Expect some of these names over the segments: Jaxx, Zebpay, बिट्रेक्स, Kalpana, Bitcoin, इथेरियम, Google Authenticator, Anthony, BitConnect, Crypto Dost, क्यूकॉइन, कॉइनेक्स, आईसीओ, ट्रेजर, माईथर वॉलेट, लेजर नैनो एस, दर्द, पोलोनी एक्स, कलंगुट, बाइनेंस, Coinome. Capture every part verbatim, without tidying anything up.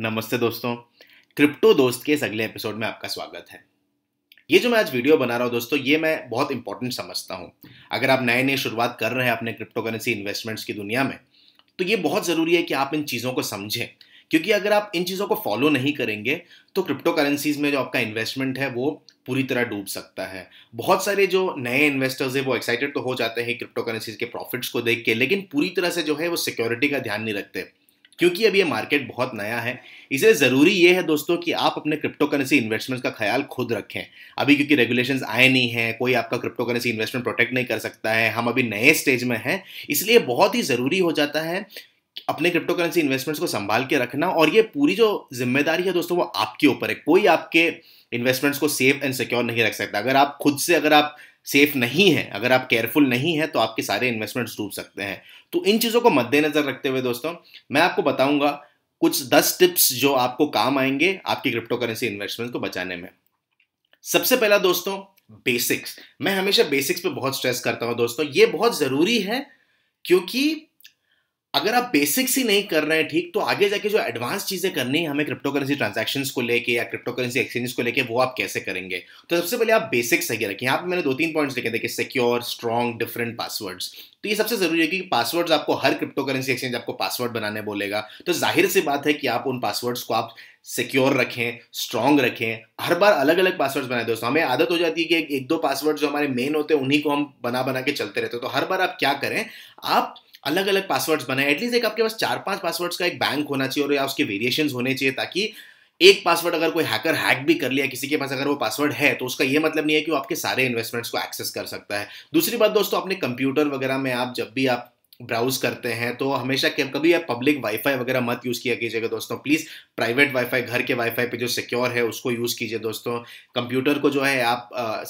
नमस्ते दोस्तों, क्रिप्टो दोस्त के इस अगले एपिसोड में आपका स्वागत है। ये जो मैं आज वीडियो बना रहा हूँ दोस्तों, ये मैं बहुत इंपॉर्टेंट समझता हूँ। अगर आप नए नए शुरुआत कर रहे हैं अपने क्रिप्टो करेंसी इन्वेस्टमेंट्स की दुनिया में, तो ये बहुत ज़रूरी है कि आप इन चीज़ों को समझें, क्योंकि अगर आप इन चीज़ों को फॉलो नहीं करेंगे तो क्रिप्टो करेंसीज़ में जो आपका इन्वेस्टमेंट है वो पूरी तरह डूब सकता है। बहुत सारे जो नए इन्वेस्टर्स हैं वो एक्साइटेड तो हो जाते हैं क्रिप्टो करेंसीज़ के प्रॉफिट्स को देख के, लेकिन पूरी तरह से जो है वो सिक्योरिटी का ध्यान नहीं रखते, क्योंकि अब ये मार्केट बहुत नया है। इसलिए ज़रूरी ये है दोस्तों कि आप अपने क्रिप्टो करेंसी इन्वेस्टमेंट्स का ख्याल खुद रखें। अभी क्योंकि रेगुलेशंस आए नहीं हैं, कोई आपका क्रिप्टो करेंसी इन्वेस्टमेंट प्रोटेक्ट नहीं कर सकता है, हम अभी नए स्टेज में हैं। इसलिए बहुत ही ज़रूरी हो जाता है अपने क्रिप्टो करेंसी इन्वेस्टमेंट्स को संभाल के रखना, और ये पूरी जो जिम्मेदारी है दोस्तों वो आपके ऊपर है। कोई आपके इन्वेस्टमेंट्स को सेफ एंड सिक्योर नहीं रख सकता। अगर आप खुद से अगर आप सेफ नहीं है, अगर आप केयरफुल नहीं है, तो आपके सारे इन्वेस्टमेंट्स डूब सकते हैं। तो इन चीज़ों को मद्देनजर रखते हुए दोस्तों मैं आपको बताऊंगा कुछ दस टिप्स जो आपको काम आएंगे आपकी क्रिप्टो करेंसी इन्वेस्टमेंट को बचाने में। सबसे पहला दोस्तों बेसिक्स। मैं हमेशा बेसिक्स पे बहुत स्ट्रेस करता हूँ दोस्तों। ये बहुत ज़रूरी है, क्योंकि अगर आप बेसिक्स ही नहीं कर रहे हैं ठीक, तो आगे जाके जो एडवांस चीज़ें करनी है हमें क्रिप्टो करेंसी ट्रांजैक्शंस को लेके या क्रिप्टो करेंसी एक्सचेंजेस को लेके, वो आप कैसे करेंगे। तो सबसे पहले आप बेसिक्स सही रखें। यहाँ पे मैंने दो तीन पॉइंट्स लिखे थे कि सिक्योर, स्ट्रॉन्ग, डिफरेंट पासवर्ड्स। तो ये सबसे ज़रूरी है, क्योंकि पासवर्ड्स आपको हर क्रिप्टो करेंसी एक्सचेंज आपको पासवर्ड बनाने बोलेगा। तो जाहिर सी बात है कि आप उन पासवर्ड्स को आप सिक्योर रखें, स्ट्रॉन्ग रखें। हर बार अलग अलग पासवर्ड्स बनाए दोस्तों। हमें आदत हो जाती है कि एक दो पासवर्ड जो हमारे मेन होते हैं उन्हीं को हम बना बना के चलते रहते हैं। तो हर बार आप क्या करें, आप अलग अलग पासवर्ड्स बनाए। एटलीस्ट एक आपके पास चार पांच पासवर्ड्स का एक बैंक होना चाहिए, और या उसके वेरिएशंस होने चाहिए, ताकि एक पासवर्ड अगर कोई हैकर हैक भी कर लिया, किसी के पास अगर वो पासवर्ड है, तो उसका ये मतलब नहीं है कि वो आपके सारे इन्वेस्टमेंट्स को एक्सेस कर सकता है। दूसरी बात दोस्तों, अपने कंप्यूटर वगैरह में आप जब भी आप ब्राउज करते हैं तो हमेशा कभी आप पब्लिक वाईफाई वगैरह मत यूज़ किया कीजिएगा दोस्तों। प्लीज़ प्राइवेट वाईफाई, घर के वाईफाई पे जो सिक्योर है उसको यूज़ कीजिए दोस्तों। कंप्यूटर को जो है आप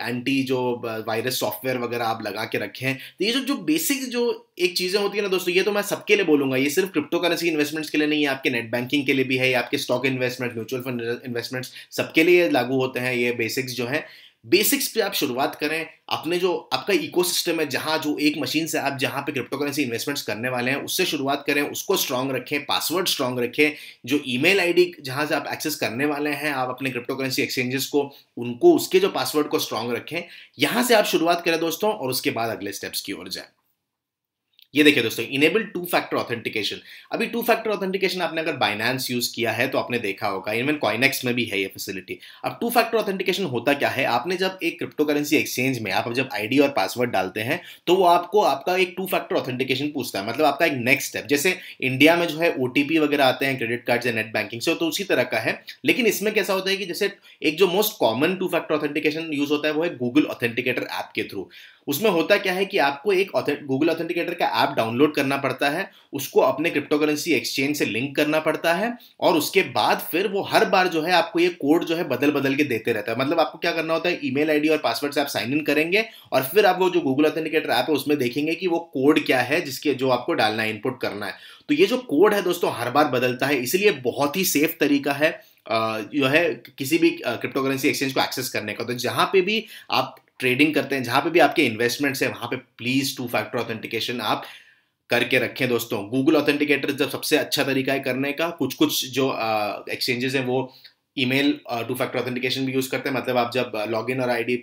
एंटी जो वायरस सॉफ्टवेयर वगैरह आप लगा के रखें। तो ये जो जो बेसिक जो एक चीज़ें होती है ना दोस्तों, ये तो मैं सबके लिए बोलूँगा। ये सिर्फ क्रिप्टो करेंसी इन्वेस्टमेंट्स के लिए नहीं है, आपके नेट बैंकिंग के लिए भी है, आपके stock investment, mutual fund investments, सबके लिए लागू होते हैं ये बेसिक्स जो है। बेसिक्स पे आप शुरुआत करें। अपने जो आपका इकोसिस्टम है, जहाँ जो एक मशीन से आप जहाँ पे क्रिप्टो करेंसी इन्वेस्टमेंट्स करने वाले हैं, उससे शुरुआत करें, उसको स्ट्रांग रखें, पासवर्ड स्ट्रांग रखें, जो ईमेल आईडी जहाँ से आप एक्सेस करने वाले हैं आप अपने क्रिप्टो करेंसी एक्सचेंजेस को, उनको उसके जो पासवर्ड को स्ट्रांग रखें। यहाँ से आप शुरुआत करें दोस्तों, और उसके बाद अगले स्टेप्स की ओर जाए। ये देखिए दोस्तों, इनेबल टू फैक्टर ऑथेंटिकेशन। अभी टू फैक्टर ऑथेंटिकेशन आपने अगर बाइनेंस यूज़ किया है तो आपने देखा होगा, इवन कॉइनेक्स में भी है ये फैसिलिटी। अब टू फैक्टर ऑथेंटिकेशन होता क्या है, आपने जब एक क्रिप्टो करेंसी एक्सचेंज में आप जब आईडी और पासवर्ड डालते हैं तो वो आपको आपका एक टू फैक्टर ऑथेंटिकेशन पूछता है, मतलब आपका एक नेक्स्ट स्टेप। जैसे इंडिया में जो है ओटीपी वगैरह आते हैं क्रेडिट कार्ड या नेट बैंकिंग से, तो उसी तरह का है। लेकिन इसमें कैसा होता है कि जैसे एक जो most common two factor authentication use होता है वो है गूगल ऑथेंटिकेटर ऐप के थ्रू। उसमें होता क्या है कि आपको एक गूगल ऑथेंटिकेटर का ऐप डाउनलोड करना पड़ता है, उसको अपने क्रिप्टो करेंसी एक्सचेंज से लिंक करना पड़ता है, और उसके बाद फिर वो हर बार जो है आपको ये कोड जो है बदल बदल के देते रहता है। मतलब आपको क्या करना होता है, ईमेल आईडी और पासवर्ड से आप साइन इन करेंगे, और फिर आप वो जो गूगल ऑथेंटिकेटर ऐप है उसमें देखेंगे कि वो कोड क्या है जिसके जो आपको डालना है, इनपुट करना है। तो ये जो कोड है दोस्तों हर बार बदलता है, इसलिए बहुत ही सेफ तरीका है जो है किसी भी क्रिप्टो करेंसी एक्सचेंज को एक्सेस करने का। तो जहाँ पे भी आप ट्रेडिंग करते हैं, जहाँ पे भी आपके इन्वेस्टमेंट्स हैं, वहाँ पे प्लीज़ टू फैक्टर ऑथेंटिकेशन आप करके रखें दोस्तों। गूगल ऑथेंटिकेटर जब सबसे अच्छा तरीका है करने का। कुछ कुछ जो एक्सचेंजेस हैं वो ईमेल टू फैक्टर ऑथेंटिकेशन भी यूज़ करते हैं, मतलब आप जब लॉगिन और आईडी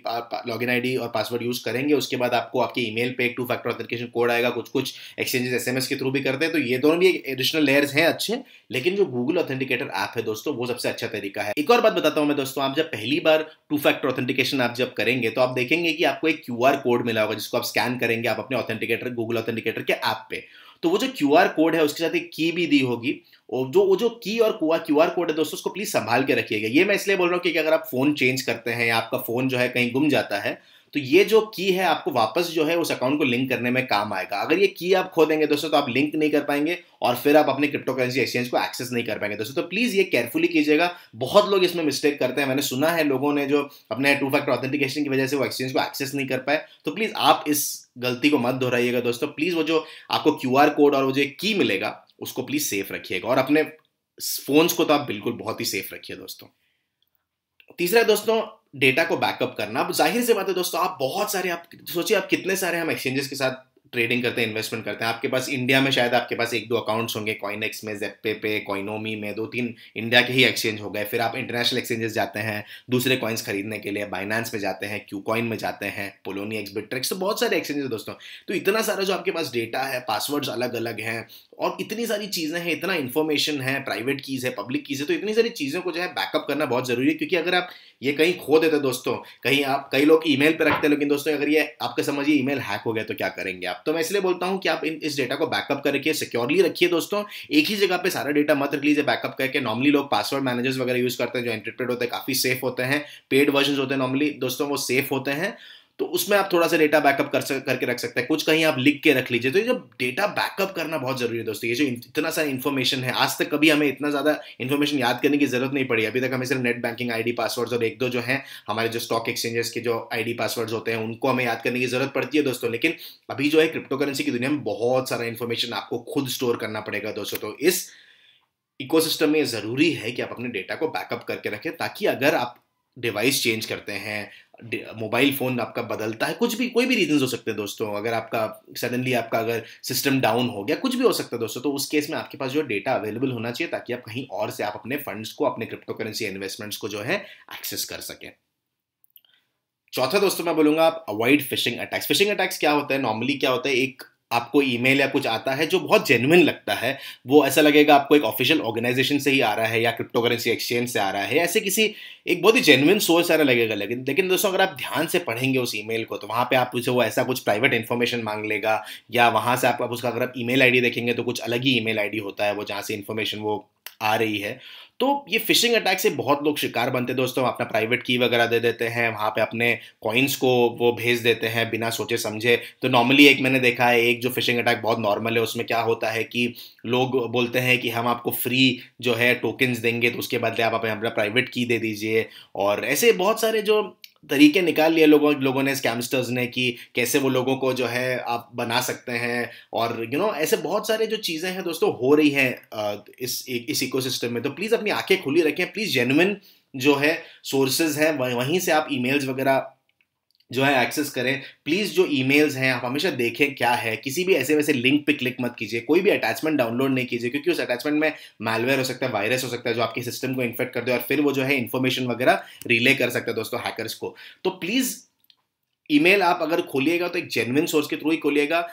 लॉगिन आईडी और पासवर्ड यूज़ करेंगे उसके बाद आपको आपके ईमेल पे एक टू फैक्टर ऑथेंटिकेशन कोड आएगा। कुछ कुछ एक्सचेंजेस एसएमएस के थ्रू भी करते हैं। तो ये दोनों भी एक एडिशनल लेयर्स हैं अच्छे, लेकिन जो गूगल ऑथेंटिकेटर ऐप है दोस्तों वो सबसे अच्छा तरीका है। एक और बात बताता हूँ मैं दोस्तों, आप जब पहली बार टू फैक्टर ऑथेंटिकेशन आप जब करेंगे तो आप देखेंगे कि आपको एक क्यू आर कोड मिला होगा जिसको आप स्कैन करेंगे आप अपने ऑथेंटिकेटर गूगल ऑथेंटिकेटर के ऐप पे। तो वो जो क्यू आर कोड है उसके साथ एक की भी दी होगी, और जो वो जो की और क्यू आर कोड है दोस्तों उसको प्लीज संभाल के रखिएगा। ये मैं इसलिए बोल रहा हूँ क्योंकि अगर आप फोन चेंज करते हैं या आपका फोन जो है कहीं गुम जाता है, तो ये जो की है आपको वापस जो है उस अकाउंट को लिंक करने में काम आएगा। अगर ये की आप खो देंगे दोस्तों तो आप लिंक नहीं कर पाएंगे, और फिर आप अपने क्रिप्टो करेंसी एक्सचेंज को एक्सेस नहीं कर पाएंगे दोस्तों। तो प्लीज़ ये केयरफुली कीजिएगा। बहुत लोग इसमें मिस्टेक करते हैं, मैंने सुना है लोगों ने जो अपने टू फैक्टर ऑथेंटिकेशन की वजह से वो एक्सचेंज को एक्सेस नहीं कर पाए। तो प्लीज़ आप इस गलती को मत दोहराइएगा दोस्तों। प्लीज़ वो जो आपको क्यू आर कोड और वो जो की मिलेगा उसको प्लीज़ सेफ रखिएगा, और अपने फोन्स को तो आप बिल्कुल बहुत ही सेफ रखिए दोस्तों। तीसरा दोस्तों, डेटा को बैकअप करना। अब जाहिर सी बात है दोस्तों, आप बहुत सारे आप सोचिए आप कितने सारे हम एक्सचेंजेस के साथ ट्रेडिंग करते हैं, इन्वेस्टमेंट करते हैं, आपके पास इंडिया में शायद आपके पास एक दो अकाउंट्स होंगे, कॉइनेक्स में, जेपे पे, कॉइनोमी में, दो तीन इंडिया के ही एक्सचेंज हो गए। फिर आप इंटरनेशनल एक्सचेंजेस जाते हैं दूसरे कॉइन्स खरीदने के लिए, बाइनांस में जाते हैं, क्यूकॉइन में जाते हैं, पोलोनी एक्स, बिट्रेक्स, तो बहुत सारे एक्सचेंजेस दोस्तों। तो इतना सारा जो आपके पास डेटा है, पासवर्ड्स अलग अलग हैं और इतनी सारी चीज़ें हैं, इतना इन्फॉर्मेशन है, प्राइवेट कीज़ है, पब्लिक कीज़ है, तो इतनी सारी चीज़ों को जो है बैकअप करना बहुत ज़रूरी है। क्योंकि अगर आप ये कहीं खो देते दोस्तों, कहीं आप, कई लोग ईमेल पे रखते हैं, लेकिन दोस्तों अगर ये आपका समझिए ईमेल हैक हो गया तो क्या करेंगे आप। तो मैं इसलिए बोलता हूँ कि आप इन इस डेटा को बैकअप कर रखिए, सिक्योरली रखिए दोस्तों, एक ही जगह पे सारा डेटा मत रख लीजिए बैकअप करके। नॉर्मली लोग पासवर्ड मैनेजर्स वगैरह यूज़ करते हैं जो एन्क्रिप्टेड होते हैं, काफ़ी सेफ होते हैं, पेड वर्जन होते हैं नॉर्मली दोस्तों, वो सेफ होते हैं। तो उसमें आप थोड़ा सा डेटा बैकअप कर सक, करके रख सकते हैं, कुछ कहीं आप लिख के रख लीजिए। तो ये जो डेटा बैकअप करना बहुत जरूरी है दोस्तों, ये जो इतना सारा इन्फॉर्मेशन है, आज तक कभी हमें इतना ज़्यादा इन्फॉर्मेशन याद करने की जरूरत नहीं पड़ी। अभी तक हमें सिर्फ नेट बैंकिंग आईडी, पासवर्ड्स और एक दो जो हैं हमारे जो स्टॉक एक्सचेंजेस के जो आईडी पासवर्ड्स होते हैं उनको हमें याद करने की जरूरत पड़ती है दोस्तों। लेकिन अभी जो है क्रिप्टो करेंसी की दुनिया में बहुत सारा इन्फॉर्मेशन आपको खुद स्टोर करना पड़ेगा दोस्तों। तो इस इकोसिस्टम में ज़रूरी है कि आप अपने डेटा को बैकअप करके रखें, ताकि अगर आप डिवाइस चेंज करते हैं, मोबाइल फ़ोन आपका बदलता है, कुछ भी, कोई भी रीजंस हो सकते हैं दोस्तों, अगर आपका सडनली आपका अगर सिस्टम डाउन हो गया, कुछ भी हो सकता है दोस्तों। तो उस केस में आपके पास जो डेटा अवेलेबल होना चाहिए, ताकि आप कहीं और से आप अपने फंड्स को, अपने क्रिप्टो करेंसी इन्वेस्टमेंट्स को जो है एक्सेस कर सकें। चौथा दोस्तों मैं बोलूँगा, आप avoid phishing attacks. Phishing attacks क्या होता है? नॉर्मली क्या होता है, एक आपको ईमेल या कुछ आता है जो बहुत जेन्युइन लगता है, वो ऐसा लगेगा आपको एक ऑफिशियल ऑर्गेनाइजेशन से ही आ रहा है या क्रिप्टो करेंसी एक्सचेंज से आ रहा है, ऐसे किसी एक बहुत ही जेन्युइन सोर्स आ रहा लगेगा। लेकिन लेकिन दोस्तों अगर आप ध्यान से पढ़ेंगे उस ईमेल को, तो वहाँ पे आप उसे वो ऐसा कुछ प्राइवेट इन्फॉर्मेशन मांग लेगा, या वहाँ से आप, आप उसका अगर आप ईमेल आईडी देखेंगे तो कुछ अलग ही ईमेल आईडी होता है वो, जहाँ से इन्फॉर्मेशन वो आ रही है। तो ये फिशिंग अटैक से बहुत लोग शिकार बनते हैं दोस्तों, अपना प्राइवेट की वगैरह दे देते हैं, वहाँ पे अपने कॉइन्स को वो भेज देते हैं बिना सोचे समझे। तो नॉर्मली एक मैंने देखा है, एक जो फिशिंग अटैक बहुत नॉर्मल है, उसमें क्या होता है कि लोग बोलते हैं कि हम आपको फ्री जो है टोकन्स देंगे, तो उसके बदले आप अपना प्राइवेट की दे दीजिए। और ऐसे बहुत सारे जो तरीके निकाल लिए लोगों लोगों ने, स्कैमस्टर्स ने, कि कैसे वो लोगों को जो है आप बना सकते हैं। और यू you नो know, ऐसे बहुत सारे जो चीज़ें हैं दोस्तों हो रही हैं इस इस इकोसिस्टम में। तो प्लीज़ अपनी आंखें खुली रखें, प्लीज़ जेन्युइन जो है सोर्सेज हैं वहीं से आप ईमेल्स वगैरह जो है एक्सेस करें। प्लीज़ जो ईमेल्स हैं आप हमेशा देखें क्या है, किसी भी ऐसे वैसे लिंक पे क्लिक मत कीजिए, कोई भी अटैचमेंट डाउनलोड नहीं कीजिए, क्योंकि उस अटैचमेंट में मैलवेयर हो सकता है, वायरस हो सकता है जो आपके सिस्टम को इन्फेक्ट कर दे और फिर वो जो है इन्फॉर्मेशन वगैरह रिले कर सकता है दोस्तों हैकर्स को। तो प्लीज़ ईमेल आप अगर खोलिएगा तो एक जेन्युइन सोर्स के थ्रू ही खोलिएगा।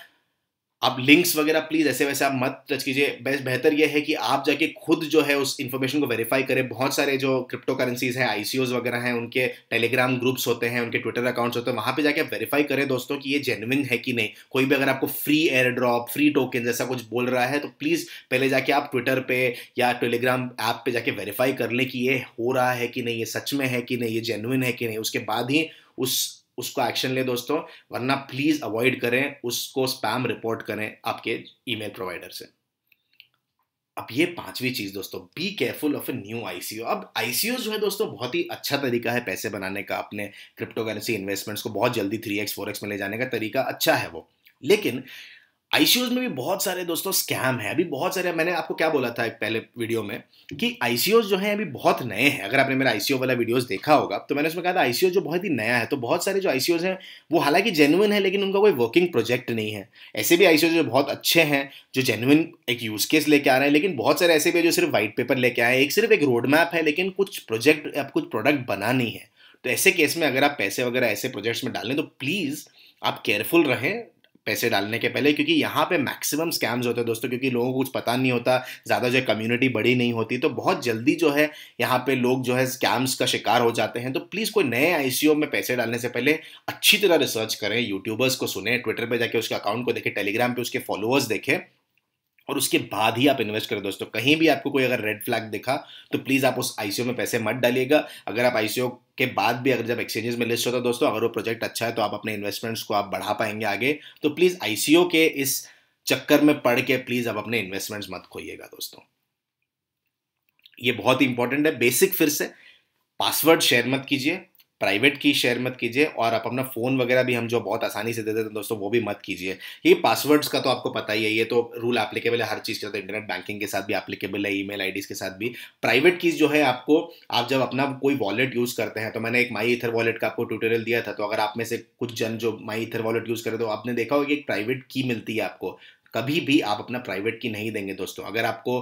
आप लिंक्स वगैरह प्लीज़ ऐसे वैसे आप मत टच कीजिए। बेस्ट बेहतर यह है कि आप जाके खुद जो है उस इन्फॉर्मेशन को वेरीफाई करें। बहुत सारे जो क्रिप्टो करेंसीज हैं, आईसीओज वगैरह हैं, उनके टेलीग्राम ग्रुप्स होते हैं, उनके ट्विटर अकाउंट्स होते हैं, वहाँ पे जाके वेरीफाई करें दोस्तों कि ये जेन्युइन है कि नहीं। कोई भी अगर आपको free airdrop, free token जैसा कुछ बोल रहा है, तो प्लीज़ पहले जाके आप ट्विटर पर या टेलीग्राम ऐप पर जाके वेरीफाई कर लें कि ये हो रहा है कि नहीं, ये सच में है कि नहीं, ये जेन्युइन है कि नहीं। उसके बाद ही उस उसको एक्शन ले दोस्तों, वरना प्लीज़ अवॉइड करें, उसको स्पैम रिपोर्ट करें आपके ईमेल प्रोवाइडर से। अब ये पांचवी चीज़ दोस्तों, be careful of a new आईसीओ। अब आईसीओ जो है दोस्तों बहुत ही अच्छा तरीका है पैसे बनाने का, अपने क्रिप्टो करेंसी इन्वेस्टमेंट्स को बहुत जल्दी थ्री एक्स फोर एक्स में ले जाने का तरीका अच्छा है वो। लेकिन आईसीओज में भी बहुत सारे दोस्तों स्कैम है, अभी बहुत सारे। मैंने आपको क्या बोला था एक पहले वीडियो में कि आईसीओज जो है अभी बहुत नए हैं। अगर आपने मेरा आईसीओ वाला वीडियोस देखा होगा तो मैंने उसमें कहा था आईसीओ जो बहुत ही नया है। तो बहुत सारे जो आईसीओज हैं वो हालांकि जेन्युइन है, लेकिन उनका कोई वर्किंग प्रोजेक्ट नहीं है। ऐसे भी आईसीओज जो बहुत अच्छे हैं, जो जेन्युइन एक यूज केस लेके आ रहे हैं, लेकिन बहुत सारे ऐसे भी जो सिर्फ व्हाइट पेपर लेके आए, एक सिर्फ एक रोड मैप है, लेकिन कुछ प्रोजेक्ट आप कुछ प्रोडक्ट बना नहीं है। तो ऐसे केस में अगर आप पैसे वगैरह ऐसे प्रोजेक्ट्स में डालें तो प्लीज़ आप केयरफुल रहें पैसे डालने के पहले, क्योंकि यहाँ पे मैक्सिमम स्कैम्स होते हैं दोस्तों, क्योंकि लोगों को कुछ पता नहीं होता, ज़्यादा जो है कम्युनिटी बड़ी नहीं होती, तो बहुत जल्दी जो है यहाँ पे लोग जो है स्कैम्स का शिकार हो जाते हैं। तो प्लीज़ कोई नए आईसीओ में पैसे डालने से पहले अच्छी तरह रिसर्च करें, यूट्यूबर्स को सुने, ट्विटर पर जाके उसके अकाउंट को देखें, टेलीग्राम पर उसके फॉलोअर्स देखें, और उसके बाद ही आप इन्वेस्ट करें दोस्तों। कहीं भी आपको कोई अगर रेड फ्लैग दिखा तो प्लीज़ आप उस आईसीओ में पैसे मत डालिएगा। अगर आप आईसीओ के बाद भी अगर जब एक्सचेंजेस में लिस्ट होता है दोस्तों, अगर वो प्रोजेक्ट अच्छा है तो आप अपने इन्वेस्टमेंट्स को आप बढ़ा पाएंगे आगे। तो प्लीज़ आईसीओ के इस चक्कर में पढ़ के प्लीज़ आप अपने इन्वेस्टमेंट्स मत खोइएगा दोस्तों, ये बहुत इंपॉर्टेंट है। बेसिक फिर से, पासवर्ड शेयर मत कीजिए, प्राइवेट की शेयर मत कीजिए, और आप अपना फ़ोन वगैरह भी हम जो बहुत आसानी से दे देते हैं दोस्तों वो भी मत कीजिए। ये पासवर्ड्स का तो आपको पता ही है, ये तो रूल एप्लीकेबल है हर चीज़ का, तो इंटरनेट बैंकिंग के साथ भी एप्लीकेबल है, ईमेल आईडीज़ के साथ भी। प्राइवेट कीज़ जो है आपको, आप जब अपना कोई वॉलेट यूज़ करते हैं, तो मैंने एक माई ईथर वॉलेट का आपको ट्यूटोरियल दिया था, तो अगर आप में से कुछ जन जो माई ईथर वॉलेट यूज़ करें तो आपने देखा होगा कि एक प्राइवेट की मिलती है आपको। कभी भी आप अपना प्राइवेट की नहीं देंगे दोस्तों। अगर आपको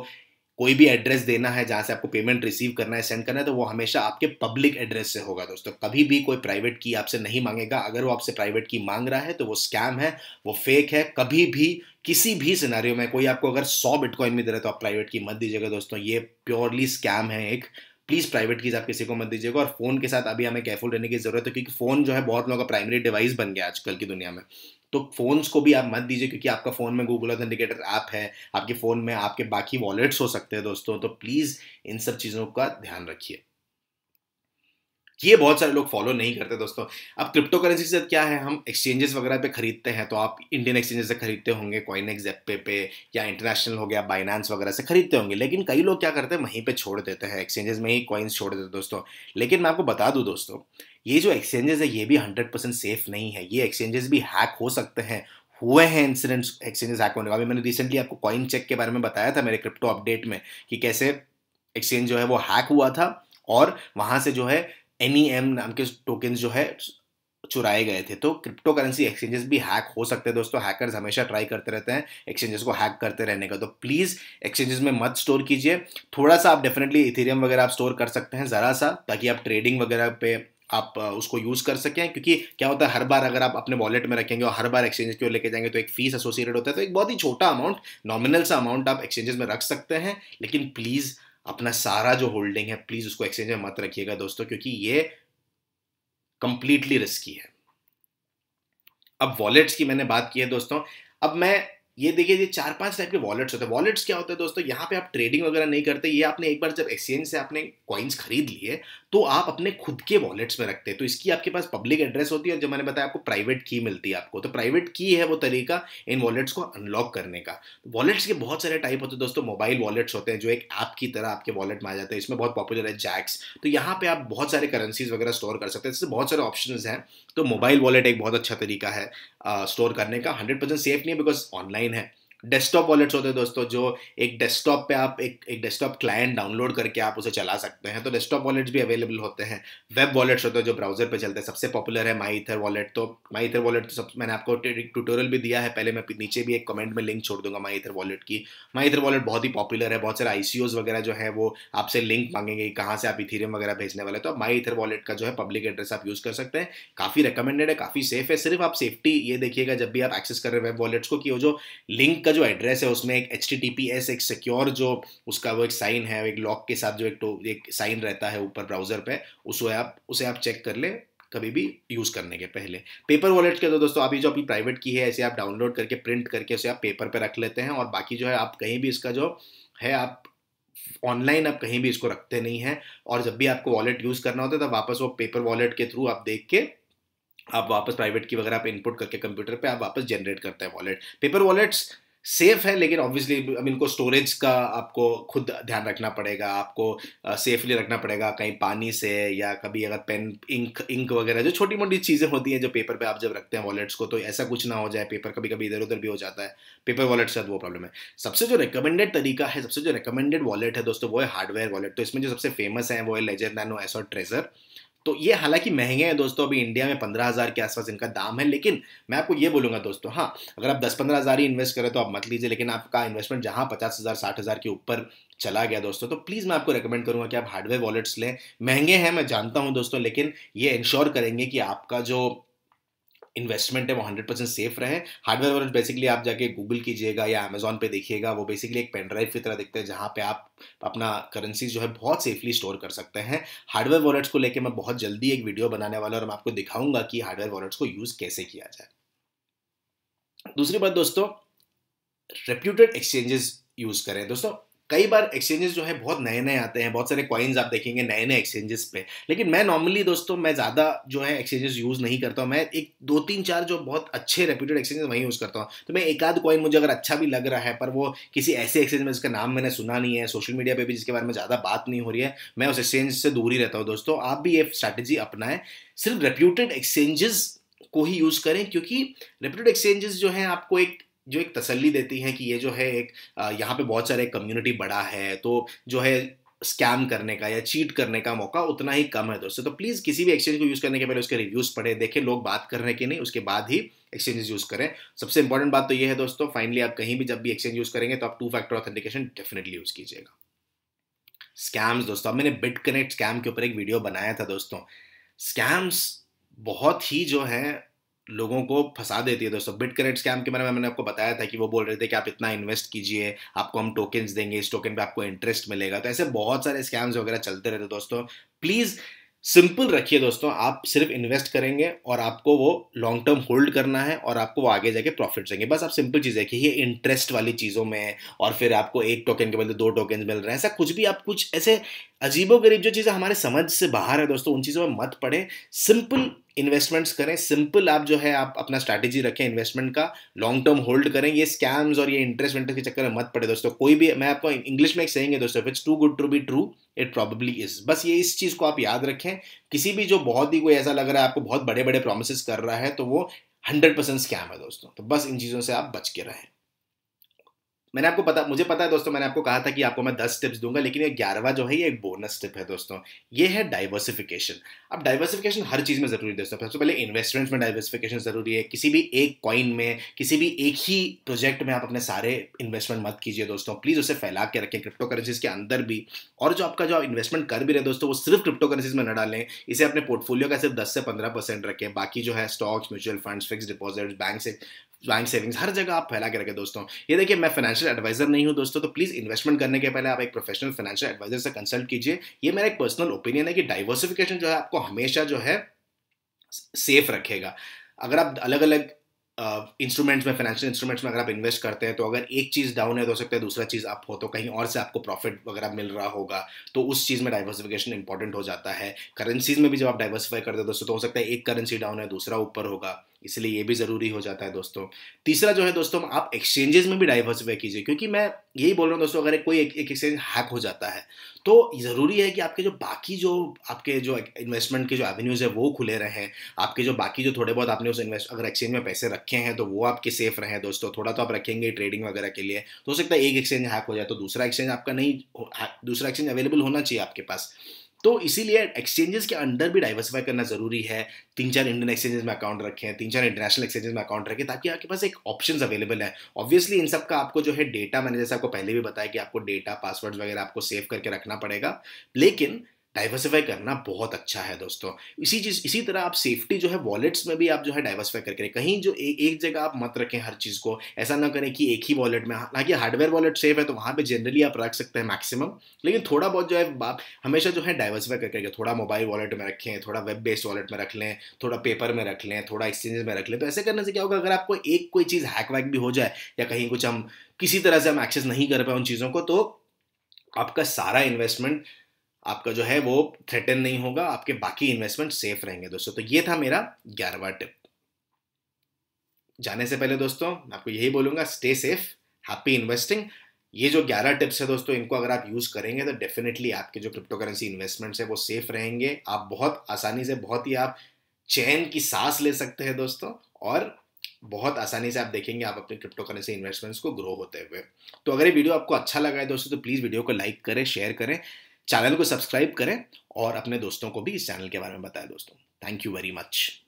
कोई भी एड्रेस देना है जहाँ से आपको पेमेंट रिसीव करना है, सेंड करना है, तो वो हमेशा आपके पब्लिक एड्रेस से होगा दोस्तों। कभी भी कोई प्राइवेट की आपसे नहीं मांगेगा। अगर वो आपसे प्राइवेट की मांग रहा है तो वो स्कैम है, वो फेक है। कभी भी किसी भी सिनेरियो में कोई आपको अगर सौ बिटकॉइन में दे रहा है तो आप प्राइवेट की मत दीजिएगा दोस्तों, ये प्योरली स्कैम है एक। प्लीज़ प्राइवेट कीज़ आप किसी को मत दीजिएगा। और फ़ोन के साथ अभी हमें केयरफुल रहने की ज़रूरत है, क्योंकि फ़ोन जो है बहुत लोगों का प्राइमरी डिवाइस बन गया आजकल की दुनिया में। तो फ़ोन्स को भी आप मत दीजिए, क्योंकि आपका फ़ोन में गूगल ऑथेंटिकेटर ऐप है, आपके फ़ोन में आपके बाकी वॉलेट्स हो सकते हैं दोस्तों। तो प्लीज़ इन सब चीज़ों का ध्यान रखिए। ये बहुत सारे लोग फॉलो नहीं करते दोस्तों। अब क्रिप्टो करेंसी से क्या है, हम एक्सचेंजेस वगैरह पे खरीदते हैं, तो आप इंडियन एक्सचेंजेस से खरीदते होंगे, कोइनेक्स ऐप पे, पे या इंटरनेशनल हो गया बाइनेंस वगैरह से खरीदते होंगे। लेकिन कई लोग क्या करते हैं, वहीं पे छोड़ देते हैं, एक्सचेंजेस में ही कॉइन्स छोड़ देते हैं दोस्तों। लेकिन मैं आपको बता दूँ दोस्तों, ये जो एक्सचेंजेस है ये भी हंड्रेड परसेंट सेफ नहीं है। ये एक्सचेंजेस भी हैक हो सकते हैं, हुए हैं इंसिडेंट्स एक्सचेंजेस हैक होने का। अभी मैंने रिसेंटली आपको कॉइन चेक के बारे में बताया था मेरे क्रिप्टो अपडेट में, कि कैसे एक्सचेंज जो है वो हैक हुआ था और वहाँ से जो है एन ई एम नाम के टोकन जो है चुराए गए थे। तो क्रिप्टो करेंसी एक्सचेंजेस भी हैक हो सकते हैं दोस्तों। हैकर्स हमेशा ट्राई करते रहते हैं एक्सचेंजेस को हैक करते रहने का। तो प्लीज़ एक्सचेंजेस में मत स्टोर कीजिए। थोड़ा सा आप डेफिनेटली इथेरियम वगैरह आप स्टोर कर सकते हैं ज़रा सा, ताकि आप ट्रेडिंग वगैरह पे आप उसको यूज़ कर सकें। क्योंकि क्या होता है, हर बार अगर आप अपने वॉलेट में रखेंगे और हर बार एक्सचेंजेस की ओर लेके जाएंगे तो एक फीस एसोसिएटेड होता है। तो एक बहुत ही छोटा अमाउंट, नॉमिनल सा अमाउंट आप एक्सचेंजेस में रख सकते हैं, लेकिन प्लीज़ अपना सारा जो होल्डिंग है प्लीज़ उसको एक्सचेंज में मत रखिएगा दोस्तों, क्योंकि ये कंप्लीटली रिस्की है। अब वॉलेट्स की मैंने बात की है दोस्तों। अब मैं ये देखिए, ये चार पांच टाइप के वॉलेट्स होते हैं। वॉलेट्स क्या होते हैं दोस्तों, यहाँ पे आप ट्रेडिंग वगैरह नहीं करते। ये आपने एक बार जब एक्सचेंज से आपने कॉइन्स खरीद लिए तो आप अपने खुद के वॉलेट्स में रखते हैं। तो इसकी आपके पास पब्लिक एड्रेस होती है, और जो मैंने बताया आपको प्राइवेट की मिलती है आपको। तो प्राइवेट की है वो तरीका इन वॉलेट्स को अनलॉक करने का। वॉलेट्स के बहुत सारे टाइप होते हैं दोस्तों। मोबाइल वॉलेट्स होते हैं जो एक ऐप की तरह आपके वॉलेट में आ जाते हैं, इसमें बहुत पॉपुलर है जैक्स। तो यहाँ पर आप बहुत सारे करेंसीज वगैरह स्टोर कर सकते हैं, इससे बहुत सारे ऑप्शन हैं। तो मोबाइल वॉलेट एक बहुत अच्छा तरीका है स्टोर करने का। हंड्रेड परसेंट सेफ नहीं है बिकॉज ऑनलाइन है। डेस्कटॉप वॉलेट्स होते हैं दोस्तों, जो एक डेस्कटॉप पे आप एक एक डेस्कटॉप क्लाइंट डाउनलोड करके आप उसे चला सकते हैं। तो डेस्कटॉप वॉलेट्स भी अवेलेबल होते हैं। वेब वॉलेट्स होते हैं जो ब्राउजर पे चलते हैं। सबसे पॉपुलर है माईथर वॉलेट। तो माईथर वॉलेट तो सब मैंने आपको ट्यूटोरियल भी दिया है पहले, मैं नीचे भी एक कमेंट में लिंक छोड़ दूंगा माईथर वॉलेट की। माईथर वॉलेट बहुत ही पॉपुलर है। बहुत सारे आईसीओज वगैरह जो है वो आपसे लिंक मांगेंगे कहाँ से आप इथेरियम वगैरह भेजने वाले। तो माईथर वॉलेट का जो है पब्लिक एड्रेस आप यूज़ कर सकते हैं। काफ़ी रिकमेंडेड है, काफ़ी सेफ है। सिर्फ आप सेफ्टी ये देखिएगा जब भी आप एक्सेस कर रहे हैं वेब वॉलेट्स को, कि वो जो लिंक का जो एड्रेस है उसमें एक H T T P S एक सिक्योर जो उसका वो एक साइन है, एक लॉक के साथ जो एक तो एक साइन रहता है ऊपर ब्राउजर पे, उसे आप उसे आप चेक कर ले कभी भी यूज़ करने के पहले। पेपर वॉलेट के तो दोस्तों आप ये जो अपनी प्राइवेट की है ऐसे आप डाउनलोड करके प्रिंट करके उसे आप पेपर पे रख लेते हैं, और बाकी जो है आप कहीं भी इसका जो है आप ऑनलाइन आप कहीं भी इसको रखते नहीं हैं। और जब भी आपको वॉलेट यूज़ करना होता है तब वापस वो पेपर वॉलेट के थ्रू आप देख के आप वापस प्राइवेट की वगैरह आप इनपुट करके कंप्यूटर पे आप वापस जनरेट करते हैं वॉलेट। पेपर वॉलेट्स सेफ है, लेकिन ऑब्वियसली अब इनको स्टोरेज का आपको खुद ध्यान रखना पड़ेगा, आपको सेफली रखना पड़ेगा। कहीं पानी से या कभी अगर पेन इंक इंक वगैरह जो छोटी मोटी चीज़ें होती हैं जो पेपर पे आप जब रखते हैं वॉलेट्स को, तो ऐसा कुछ ना हो जाए। पेपर कभी कभी इधर उधर भी हो जाता है, पेपर वॉलेट के साथ वो प्रॉब्लम है। सबसे जो रिकमेंडेड तरीका है, सबसे जो रिकमेंडेड वॉलेट है दोस्तों, वो है हार्डवेयर वॉलेट। तो इसमें जो सबसे फेमस है वो है लेजर नैनो एस और ट्रेजर। तो ये हालांकि महंगे हैं दोस्तों, अभी इंडिया में पंद्रह हज़ार के आसपास इनका दाम है। लेकिन मैं आपको ये बोलूँगा दोस्तों, हाँ अगर आप दस पंद्रह हज़ार ही इन्वेस्ट करें तो आप मत लीजिए, लेकिन आपका इन्वेस्टमेंट जहाँ पचास हज़ार साठ हज़ार के ऊपर चला गया दोस्तों, तो प्लीज़ मैं आपको रेकमेंड करूँगा कि आप हार्डवेयर वॉलेट्स लें। महंगे हैं मैं जानता हूँ दोस्तों, लेकिन ये इंश्योर करेंगे कि आपका जो इन्वेस्टमेंट है वो हंड्रेड परसेंट सेफ रहे। हार्डवेयर वॉलेट बेसिकली आप जाके गूगल कीजिएगा या अमेजॉन पे देखिएगा, वो बेसिकली एक पेन ड्राइव की तरह दिखते हैं जहाँ पे आप अपना करेंसी जो है बहुत सेफली स्टोर कर सकते हैं। हार्डवेयर वॉलेट्स को लेके मैं बहुत जल्दी एक वीडियो बनाने वाला हूँ और मैं आपको दिखाऊंगा कि हार्डवेयर वॉलेट्स को यूज़ कैसे किया जाए। दूसरी बात दोस्तों, रेप्यूटेड एक्सचेंजेस यूज़ करें दोस्तों। कई बार एक्सचेंजेस जो है बहुत नए नए आते हैं, बहुत सारे कॉइन्स आप देखेंगे नए नए एक्सचेंजेस पे, लेकिन मैं नॉर्मली दोस्तों मैं ज़्यादा जो है एक्सचेंजेस यूज़ नहीं करता हूँ। मैं एक दो तीन चार जो बहुत अच्छे रेप्यूटेड एक्सचेंजेस वहीं यूज़ करता हूँ। तो मैं एक आध कॉइन मुझे अगर अच्छा भी लग रहा है पर वो किसी ऐसे एक्सचेंज में जिसका नाम मैंने सुना नहीं है, सोशल मीडिया पर भी जिसके बारे में ज़्यादा बात नहीं हो रही है, मैं उस एक्सचेंज से दूर ही रहता हूँ। दोस्तों आप भी ये स्ट्रैटेजी अपनाएं, सिर्फ रेप्यूटेड एक्सचेंजेस को ही यूज़ करें, क्योंकि रेप्यूटेड एक्सचेंजेस जो हैं आपको एक जो एक तसल्ली देती हैं कि ये जो है एक यहाँ पे बहुत सारे कम्युनिटी बड़ा है, तो जो है स्कैम करने का या चीट करने का मौका उतना ही कम है दोस्तों। तो प्लीज़ किसी भी एक्सचेंज को यूज़ करने के पहले उसके रिव्यूज़ पढ़ें, देखें लोग बात करने के नहीं, उसके बाद ही एक्सचेंजेस यूज़ करें। सबसे इंपॉर्टेंट बात तो ये है दोस्तों, फाइनली आप कहीं भी जब भी एक्सचेंज यूज़ करेंगे तो आप two factor authentication definitely use कीजिएगा। स्कैम्स दोस्तों, मैंने BitConnect स्कैम के ऊपर एक वीडियो बनाया था दोस्तों। स्कैम्स बहुत ही जो है लोगों को फंसा देती है दोस्तों। BitConnect स्कैम के बारे में मैंने आपको बताया था कि वो बोल रहे थे कि आप इतना इन्वेस्ट कीजिए, आपको हम टोकन्स देंगे, इस टोकन पे आपको इंटरेस्ट मिलेगा। तो ऐसे बहुत सारे स्कैम्स वगैरह चलते रहते दोस्तों। प्लीज़ सिंपल रखिए दोस्तों, आप सिर्फ इन्वेस्ट करेंगे और आपको वो लॉन्ग टर्म होल्ड करना है और आपको वो आगे जाके प्रॉफिट देंगे। बस आप सिंपल चीज़ है कि ये इंटरेस्ट वाली चीज़ों में और फिर आपको एक टोकन के बदले दो टोकन मिल रहे हैं, ऐसा कुछ भी आप कुछ ऐसे अजीबो गरीब जो चीज़ें हमारे समझ से बाहर है दोस्तों, उन चीज़ों में मत पड़े। सिंपल इन्वेस्टमेंट्स करें, सिंपल आप जो है आप अपना स्ट्रैटेजी रखें इन्वेस्टमेंट का, लॉन्ग टर्म होल्ड करें। ये स्कैम्स और ये इंटरेस्ट इंटरेस्ट के चक्कर में मत पड़े दोस्तों। कोई भी, मैं आपको इंग्लिश में एक सेइंग है दोस्तों, it's too good to be true it probably is. बस ये इस चीज़ को आप याद रखें। किसी भी जो बहुत ही कोई ऐसा लग रहा है आपको बहुत बड़े बड़े प्रोमिस कर रहा है तो वो हंड्रेड परसेंट स्कैम है दोस्तों। तो बस इन चीज़ों से आप बच के रहें। मैंने आपको पता मुझे पता है दोस्तों, मैंने आपको कहा था कि आपको मैं दस टिप्स दूंगा, लेकिन ये ग्यारहवा जो है ये एक बोनस टिप है दोस्तों। ये है डाइवर्सिफिकेशन। अब डाइवर्सिफिकेशन हर चीज़ में ज़रूरी है दोस्तों। सबसे पहले इन्वेस्टमेंट्स में डाइवर्सिफिकेशन ज़रूरी है। किसी भी एक कॉइन में, किसी भी एक ही प्रोजेक्ट में आप अपने सारे इन्वेस्टमेंट मत कीजिए दोस्तों। प्लीज़ उसे फैला के रखें क्रिप्टो करेंसीज के अंदर भी। और जो आपका जो इन्वेस्टमेंट कर भी रहे दोस्तों, वो सिर्फ क्रिप्टो करेंसीज में न डालें। इसे अपने पोर्टफोलियो का सिर्फ दस से पंद्रह परसेंट रखें। बाकी जो है stocks, mutual funds, fix deposits, bank से बैंक सेविंग्स, हर जगह आप फैला के रखें दोस्तों। ये देखिए, मैं फाइनेंशियल एडवाइजर नहीं हूँ दोस्तों, तो प्लीज़ इन्वेस्टमेंट करने के पहले आप एक प्रोफेशनल फाइनेंशियल एडवाइजर से कंसल्ट कीजिए। ये मेरा एक पर्सनल ओपिनियन है कि डाइवर्सिफिकेशन जो है आपको हमेशा जो है सेफ रखेगा। अगर आप अलग अलग इंस्ट्रूमेंट्स uh, में, फाइनेंशियल इंस्ट्रूमेंट्स में अगर आप इन्वेस्ट करते हैं, तो अगर एक चीज़ डाउन है तो हो सकता है दूसरा चीज़ अप हो, तो कहीं और से आपको प्रॉफिट वगैरह मिल रहा होगा, तो उस चीज़ में डाइवर्सिफिकेशन इंपॉर्टेंट हो जाता है। करेंसीज में भी जब आप डाइवर्सिफाई करते हैं दोस्तों, तो हो सकता है एक करेंसी डाउन है दूसरा ऊपर होगा, इसलिए ये भी ज़रूरी हो जाता है दोस्तों। तीसरा जो है दोस्तों, आप एक्सचेंजेस में भी डाइवर्सिफाई कीजिए, क्योंकि मैं यही बोल रहा हूँ दोस्तों, अगर कोई एक एक्सचेंज हैक हो जाता है तो ज़रूरी है कि आपके जो बाकी जो आपके जो इन्वेस्टमेंट के जो एवेन्यूज़ है वो खुले रहें। आपके जो बाकी जो थोड़े बहुत आपने उस इन्वेस्ट अगर एक्सचेंज में पैसे रखे हैं तो वो आपके सेफ रहें दोस्तों। थोड़ा तो आप रखेंगे ट्रेडिंग वगैरह के लिए, तो हो सकता है एक एक्सचेंज हैक हो जाए तो दूसरा एक्सचेंज आपका नहीं, दूसरा एक्सचेंज अवेलेबल होना चाहिए आपके पास। तो इसीलिए एक्सचेंजेस के अंदर भी डाइवर्सिफाई करना ज़रूरी है। तीन चार इंडियन एक्सचेंजेस में अकाउंट रखें, तीन चार इंटरनेशनल एक्सचेंजेस में अकाउंट रखें, ताकि आपके पास एक ऑप्शंस अवेलेबल है। ऑब्वियसली इन सब का आपको जो है डेटा, मैंने जैसे आपको पहले भी बताया कि आपको डेटा, पासवर्ड्स वगैरह आपको सेव करके रखना पड़ेगा, लेकिन डाइवर्सिफाई करना बहुत अच्छा है दोस्तों। इसी चीज़ इसी तरह आप सेफ्टी जो है वॉलेट्स में भी आप जो है डाइवर्सिफाई करके कहीं जो ए, एक जगह आप मत रखें हर चीज़ को। ऐसा ना करें कि एक ही वॉलेट में, हालांकि हार्डवेयर वॉलेट सेफ है तो वहाँ पे जनरली आप रख सकते हैं मैक्सिमम, लेकिन थोड़ा बहुत जो है आप हमेशा जो है डाइवर्सिफाई करके थोड़ा मोबाइल वॉलेट में रखें, थोड़ा वेब बेस्ड वॉलेट में रख लें, थोड़ा पेपर में रख लें, थोड़ा एक्सचेंजेस में रख लें। तो ऐसे करने से क्या होगा, अगर आपको एक कोई चीज़ हैक वैक भी हो जाए या कहीं कुछ हम किसी तरह से हम एक्सेस नहीं कर पाए उन चीज़ों को, तो आपका सारा इन्वेस्टमेंट आपका जो है वो थ्रेटन नहीं होगा, आपके बाकी इन्वेस्टमेंट सेफ रहेंगे दोस्तों। तो ये था मेरा ग्यारहवां टिप। जाने से पहले दोस्तों मैं आपको यही बोलूँगा, स्टे सेफ, हैप्पी इन्वेस्टिंग। ये जो ग्यारह टिप्स है दोस्तों, इनको अगर आप यूज़ करेंगे तो डेफिनेटली आपके जो क्रिप्टो करेंसी इन्वेस्टमेंट्स है वो सेफ रहेंगे। आप बहुत आसानी से, बहुत ही आप चैन की सांस ले सकते हैं दोस्तों, और बहुत आसानी से आप देखेंगे आप अपने क्रिप्टो करेंसी इन्वेस्टमेंट्स को ग्रो होते हुए। तो अगर ये वीडियो आपको अच्छा लगा है दोस्तों, तो प्लीज़ वीडियो को लाइक करें, शेयर करें, चैनल को सब्सक्राइब करें और अपने दोस्तों को भी इस चैनल के बारे में बताएं दोस्तों। Thank you very much.